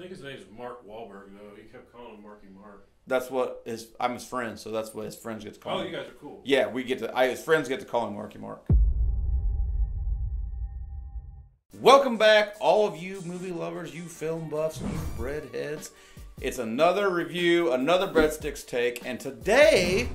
think his name is Mark Wahlberg, though. He kept calling him Marky Mark. That's what his... I'm his friend, so that's what his friends get to call him. Oh, you guys are cool. Yeah, we get to... his friends get to call him Marky Mark. Welcome back, all of you movie lovers, you film buffs, you breadheads. It's another review, another Breadsticks take, and today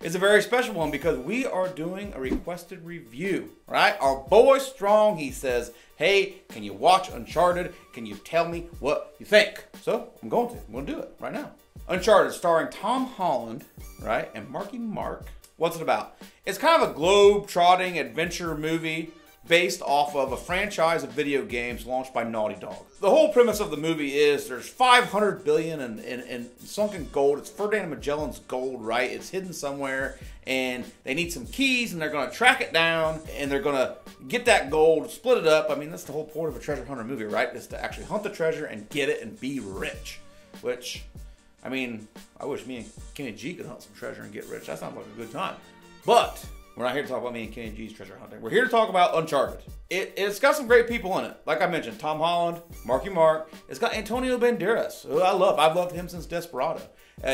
is a very special one because we are doing a requested review, right? Our boy Strong, he says, hey, can you watch Uncharted? Can you tell me what you think? So I'm going to do it right now. Uncharted, starring Tom Holland, right, and Marky Mark. What's it about? It's kind of a globe-trotting adventure movie based off of a franchise of video games launched by Naughty Dog. The whole premise of the movie is there's 500 billion in sunken gold. It's Ferdinand Magellan's gold, right? It's hidden somewhere, and they need some keys, and they're gonna track it down, and they're gonna get that gold, split it up. I mean, that's the whole point of a treasure hunter movie, right? Is to actually hunt the treasure and get it and be rich, which, I mean, I wish me and Kenny G could hunt some treasure and get rich. That sounds like a good time. But we're not here to talk about me and Kenny G's treasure hunting. We're here to talk about Uncharted. It's got some great people in it. Like I mentioned, Tom Holland, Marky Mark. It's got Antonio Banderas, who I love. I've loved him since Desperado.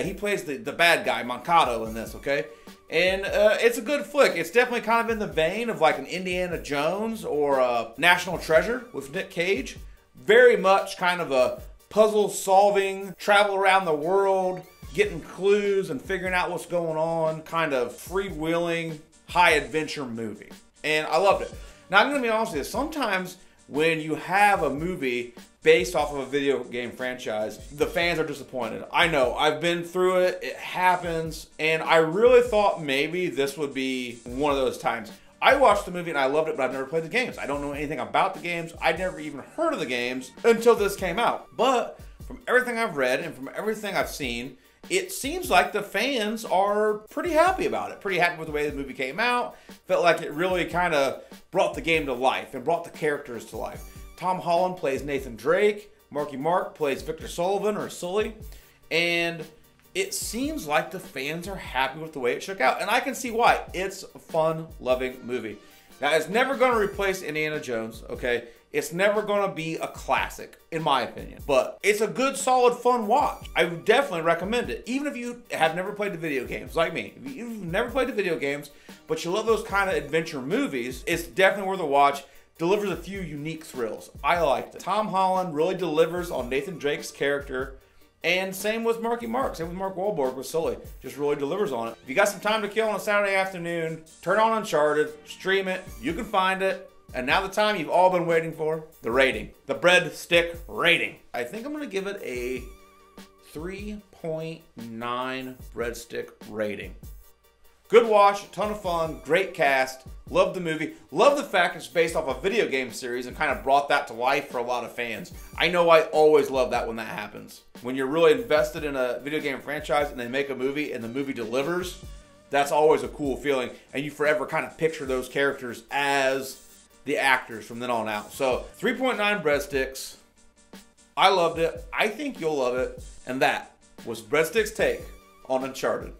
He plays the bad guy, Moncado, in this, okay? And it's a good flick. It's definitely kind of in the vein of like an Indiana Jones or a National Treasure with Nick Cage. Very much kind of a puzzle-solving, travel around the world, getting clues and figuring out what's going on, kind of freewheeling, high adventure movie, and I loved it. Now I'm gonna be honest with you, sometimes when you have a movie based off of a video game franchise, the fans are disappointed. I know, I've been through it, it happens, and I really thought maybe this would be one of those times. I watched the movie and I loved it, but I've never played the games. I don't know anything about the games. I'd never even heard of the games until this came out. But from everything I've read and from everything I've seen, it seems like the fans are pretty happy about it. Pretty happy with the way the movie came out. Felt like it really kind of brought the game to life and brought the characters to life. Tom Holland plays Nathan Drake. Marky Mark plays Victor Sullivan or Sully. And it seems like the fans are happy with the way it shook out. And I can see why. It's a fun, loving movie. Now, it's never going to replace Indiana Jones, okay? It's never going to be a classic, in my opinion. But it's a good, solid, fun watch. I would definitely recommend it. Even if you have never played the video games, like me. If you've never played the video games, but you love those kind of adventure movies, it's definitely worth a watch. Delivers a few unique thrills. I liked it. Tom Holland really delivers on Nathan Drake's character. And same with Marky Mark, same with Mark Wahlberg with Sully. Just really delivers on it. If you got some time to kill on a Saturday afternoon, turn on Uncharted, stream it, you can find it. And now the time you've all been waiting for, the rating. The Breadstick rating. I think I'm gonna give it a 3.9 Breadstick rating. Good watch, ton of fun, great cast, love the movie. Love the fact it's based off a video game series and kind of brought that to life for a lot of fans. I know I always love that when that happens. When you're really invested in a video game franchise and they make a movie and the movie delivers, that's always a cool feeling. And you forever kind of picture those characters as the actors from then on out. So 3.9 Breadsticks. I loved it. I think you'll love it. And that was Breadsticks Take on Uncharted.